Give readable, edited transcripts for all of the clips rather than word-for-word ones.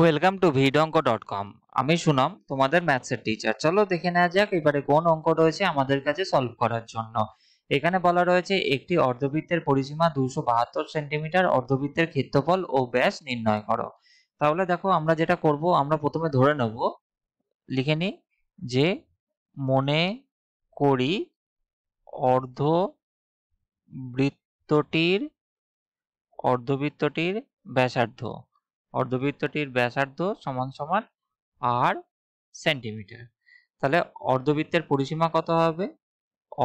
Welcome to vidonko.com আমি শুনলাম তোমাদের ম্যাথসের টিচার। চলো দেখে নেওয়া যাক এবারে কোন অঙ্ক রয়েছে আমাদের কাছে সলভ করার জন্য। এখানে বলা রয়েছে একটি অর্ধবৃত্তের পরিসীমা 272 সেন্টিমিটার, অর্ধবৃত্তের ক্ষেত্রফল ও ব্যাস নির্ণয় করো। তাহলে দেখো আমরা যেটা করব, আমরা প্রথমে ধরে নেব, লিখে নিই যে মনে করি অর্ধবৃত্তটির ব্যাসার্ধ अर्धवृत्तर व्यासार्ध समान समान आर सेंटीमीटर। ताहले अर्धवृत्तर परिसीमा कत होबे?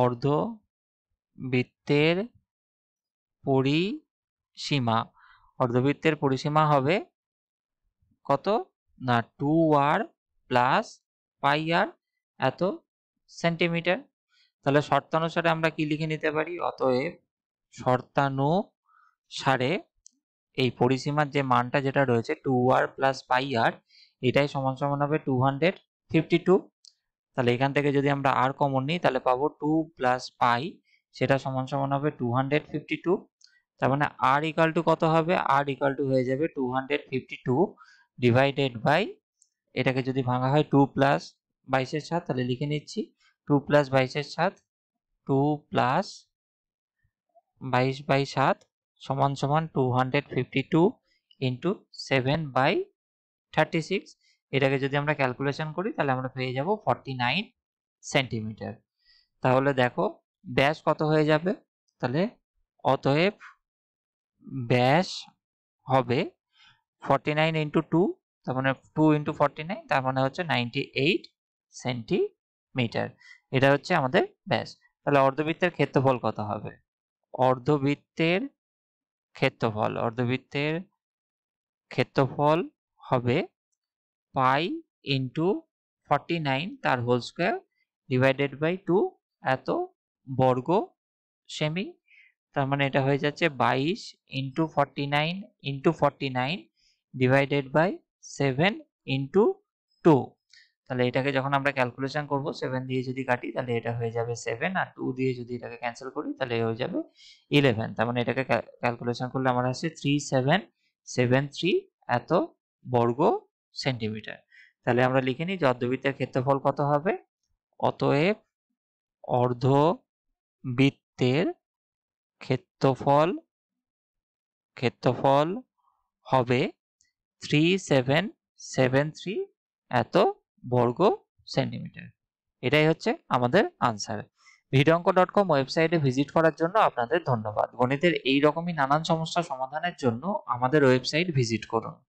अर्धवृत्तर परिसीमा होबे कत ना 2r प्लस पाई r एत सेंटीमीटर। ताहले शर्तानुसारे आमरा कि लिखे निते पारी, अतएव शर्तानुसारे এই পরিসীমার যে মানটা যেটা রয়েছে 2r প্লাস পাই r, এটাই সমান সমান হবে 252। তাহলে এখান থেকে যদি আমরা r কমন নিই তাহলে পাবো 2 প্লাস পাই, সেটা সমান সমান হবে 252। তার মানে r ইকুয়াল টু কত হবে? r ইকুয়াল টু হয়ে যাবে 252 ডিভাইডেড বাই, এটাকে যদি ভাঙা হয় 2 প্লাস 22-7, তাহলে লিখে নিচ্ছি 2 প্লাস 22-7 2 প্লাস 22/7 समान समान 252 इंटू 7/36। एटाके जोदि आमरा क्यालकुलेशन करी ताहले आमरा पेये जाबो 49 सेंटीमीटर। ताहले देखो व्यास कत हये जाबे, ताहले अतएव व्यास हबे 49 इंटू 2, तार माने 2 इंटू 49, तार माने होच्छे 98 सेंटीमीटर। एटा होच्छे आमादेर व्यास। ताहले अर्धवृत्तेर क्षेत्रफल कत हबे? अर्धवृत्तेर क्षेत्रफल हबे पाई इंटू 49 तार होल स्क्वायर डिवाइडेड बाई 2 एत वर्ग सेमी। तार माने एटा हये जाच्छे 22 इंटू 49 डिवाइडेड बाई 7 इंटू 2। ताहले एटाके जखन आमरा क्यालकुलेशन करब 7 दिये जोदि काटी ताहले एटा हये जाबे 7 आर 2 दिये जोदि एटाके कैंसिल करी ताहले हये जाबे 11। तार माने एटाके क्यालकुलेशन करले आमरा आसে 3773 এত বর্গ সেন্টিমিটার। তাহলে আমরা লিখে নিই অর্ধবৃত্তের ক্ষেত্রফল কত হবে? অতএব অর্ধবৃত্তের ক্ষেত্রফল হবে 3773 এত বর্গ সেন্টিমিটার। এটাই হচ্ছে আমাদের আনসার। vidonko.com ওয়েবসাইটে ভিজিট করার জন্য আপনাদের ধন্যবাদ। গণিতের এই রকমই নানান সমস্যা সমাধানের জন্য আমাদের ওয়েবসাইট ভিজিট করুন।